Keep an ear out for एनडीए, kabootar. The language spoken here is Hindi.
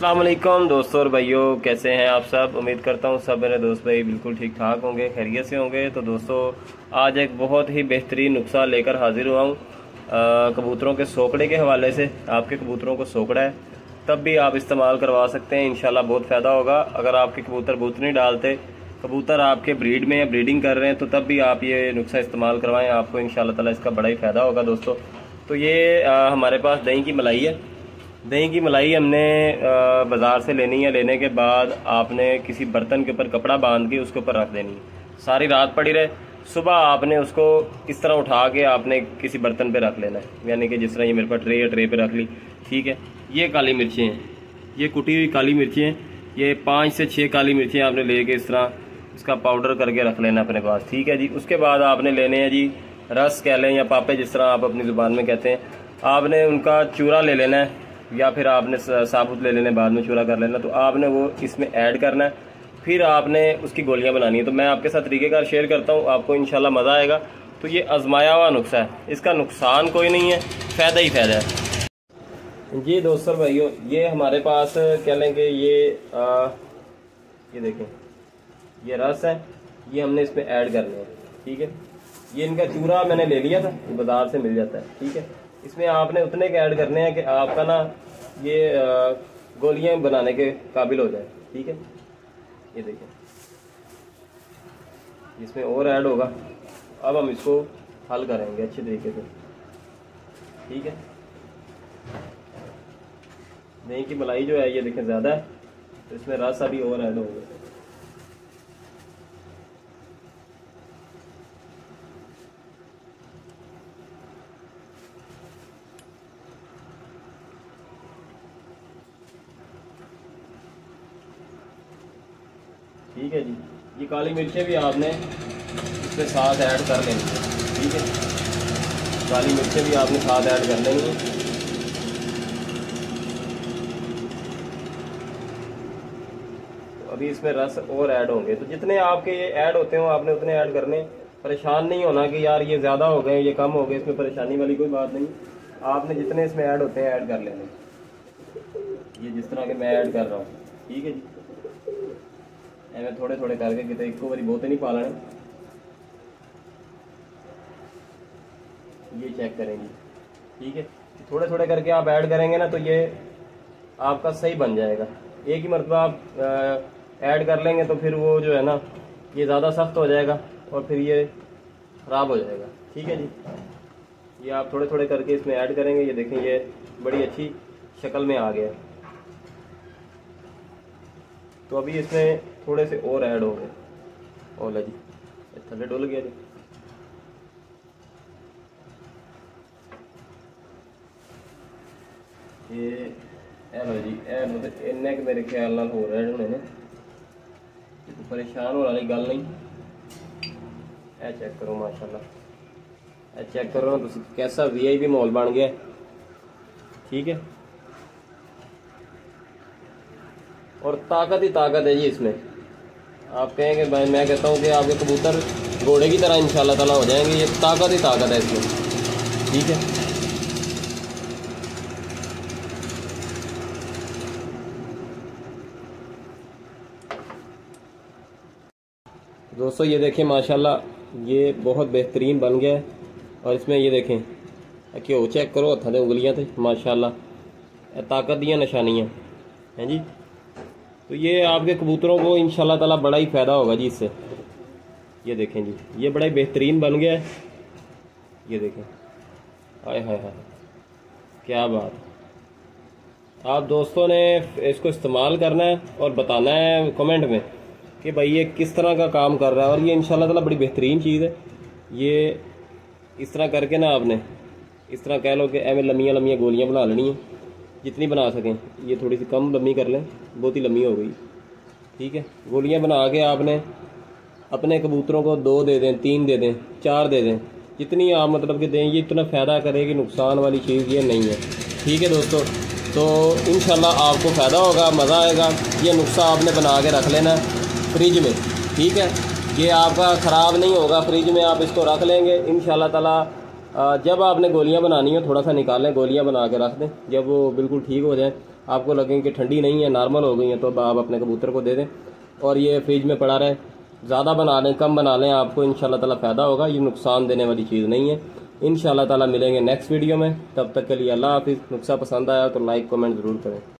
अस्सलाम वालेकुम दोस्तों और भाइयों, कैसे हैं आप सब। उम्मीद करता हूँ सब मेरे दोस्त भाई बिल्कुल ठीक ठाक होंगे, खैरियत से होंगे। तो दोस्तों आज एक बहुत ही बेहतरीन नुस्खा लेकर हाजिर हुआ हूँ कबूतरों के सोकड़े के हवाले से। आपके कबूतरों को सोकड़ा है तब भी आप इस्तेमाल करवा सकते हैं, इंशाल्लाह बहुत फ़ायदा होगा। अगर आपके कबूतर बूत नहीं डालते, कबूतर आपके ब्रीड में या ब्रीडिंग कर रहे हैं, तो तब भी आप ये नुस्खा इस्तेमाल करवाएँ, आपको इंशाल्लाह ताला इसका बड़ा ही फ़ायदा होगा। दोस्तों तो ये हमारे पास दही की मलाई है। दही की मलाई हमने बाज़ार से लेनी है। लेने के बाद आपने किसी बर्तन के ऊपर कपड़ा बांध के उसके ऊपर रख देनी है, सारी रात पड़ी रहे। सुबह आपने उसको इस तरह उठा के आपने किसी बर्तन पे रख लेना है, यानी कि जिस तरह ये मेरे पास ट्रे है, ट्रे पे रख ली। ठीक है, ये काली मिर्ची हैं, ये कुटी हुई काली मिर्ची हैं, ये 5 से 6 काली मिर्ची आपने ले कर इस तरह इसका पाउडर करके रख लेना अपने पास। ठीक है जी। उसके बाद आपने लेने हैं जी रस, कह लें या पापे, जिस तरह आप अपनी ज़ुबान में कहते हैं। आपने उनका चूरा ले लेना है या फिर आपने साबुत ले लेने, बाद में चूरा कर लेना। तो आपने वो इसमें ऐड करना है, फिर आपने उसकी गोलियां बनानी है। तो मैं आपके साथ तरीक़ेकार शेयर करता हूँ, आपको इंशाल्लाह मज़ा आएगा। तो ये आजमाया हुआ नुस्खा है, इसका नुकसान कोई नहीं है, फ़ायदा ही फ़ायदा है जी। दोस्तों भाइयों, ये हमारे पास कह लें कि ये देखें, ये रस है, ये हमने इसमें ऐड करना है। ठीक है, ये इनका चूरा मैंने ले लिया था, बाज़ार से मिल जाता है। ठीक है, इसमें आपने उतने के ऐड करने हैं कि आपका ना ये गोलियां बनाने के काबिल हो जाए। ठीक है, ये देखिए, इसमें और ऐड होगा। अब हम इसको हल करेंगे अच्छे तरीके से। ठीक है, दही की मलाई जो है ये देखें ज़्यादा है, तो इसमें रस अभी और ऐड होगा। ठीक है जी, ये काली मिर्चें भी आपने इसके साथ ऐड कर लेनी है। ठीक है, काली मिर्चें भी आपने साथ ऐड कर लेनी है। तो अभी इसमें रस और ऐड होंगे, तो जितने आपके ये ऐड होते हो आपने उतने ऐड करने। परेशान नहीं होना कि यार ये ज़्यादा हो गए, ये कम हो गए, इसमें परेशानी वाली कोई बात नहीं। आपने जितने इसमें ऐड होते हैं ऐड कर लेने, ये जिस तरह के मैं ऐड कर रहा हूँ। ठीक है जी, मैं थोड़े थोड़े करके कितने एक बारी बहुत नहीं पा लेने, ये चेक करेंगे। ठीक है, थोड़े थोड़े करके आप ऐड करेंगे ना, तो ये आपका सही बन जाएगा। एक ही मरतबा आप ऐड कर लेंगे तो फिर वो जो है ना ये ज़्यादा सख्त हो जाएगा और फिर ये ख़राब हो जाएगा। ठीक है जी, ये आप थोड़े थोड़े करके इसमें ऐड करेंगे। ये देखें, ये बड़ी अच्छी शक्ल में आ गया। तो अभी इसमें थोड़े से और ऐड हो गए। ओला जी, थल्ले डुल गया जी। ये ऐलो जी, ऐलो तो इन्ने के मेरे ख्याल नाल हो रहा है, तो परेशान होने वाली गल नहीं। ऐ चेक करो, माशाल्लाह, ऐ चेक करो ना तुम, कैसा वीआईपी माहौल बन गया। ठीक है, और ताकत ही ताकत है जी इसमें। आप कहेंगे भाई, मैं कहता हूँ कि आपके कबूतर घोड़े की तरह इंशाल्लाह ताला हो जाएंगे, ये ताकत ही ताकत है इसमें। ठीक है, दोस्तों ये देखें माशाल्लाह, ये बहुत बेहतरीन बन गया है। और इसमें ये देखें घ्यो चेक करो, हथां दे उंगलियां ते माशाल्लाह, ताकत दियां निशानियां हैं जी। तो ये आपके कबूतरों को इंशाल्लाह ताला बड़ा ही फ़ायदा होगा जी इससे। ये देखें जी, ये बड़ा ही बेहतरीन बन गया है। ये देखें, हाय हाय हाय, क्या बात। आप दोस्तों ने इसको इस्तेमाल करना है और बताना है कमेंट में कि भाई ये किस तरह का काम कर रहा है। और ये इंशाल्लाह ताला बड़ी बेहतरीन चीज़ है। ये इस तरह करके ना आपने इस तरह कह लो कि एम लम्बियाँ लम्बियाँ गोलियाँ बना लेनी है, जितनी बना सकें। ये थोड़ी सी कम लम्बी कर लें, बहुत ही लम्बी हो गई। ठीक है, गोलियां बना के आपने अपने कबूतरों को 2 दे दें, 3 दे दें, 4 दे दें, जितनी आप मतलब कि दें। ये इतना फ़ायदा करेगी, नुकसान वाली चीज़ ये नहीं है। ठीक है दोस्तों, तो इंशाल्लाह आपको फ़ायदा होगा, मज़ा आएगा। ये नुस्खा आपने बना के रख लेना फ्रिज में। ठीक है, ये आपका ख़राब नहीं होगा, फ्रिज में आप इसको रख लेंगे इंशाल्लाह ताला। जब आपने गोलियां बनानी हो, थोड़ा सा निकालें, गोलियां बना के रख दें। जब वो बिल्कुल ठीक हो जाए आपको लगेंगे कि ठंडी नहीं है, नॉर्मल हो गई है, तो अब आप अपने कबूतर को दे दें और ये फ्रिज में पड़ा रहे। ज़्यादा बना लें कम बना लें, आपको इंशाल्लाह ताला फ़ायदा होगा, ये नुकसान देने वाली चीज़ नहीं है। इंशाल्लाह ताला मिलेंगे नेक्स्ट वीडियो में, तब तक के लिए अल्लाह हाफिज़। नुस्खा पसंद आया तो लाइक कमेंट ज़रूर करें।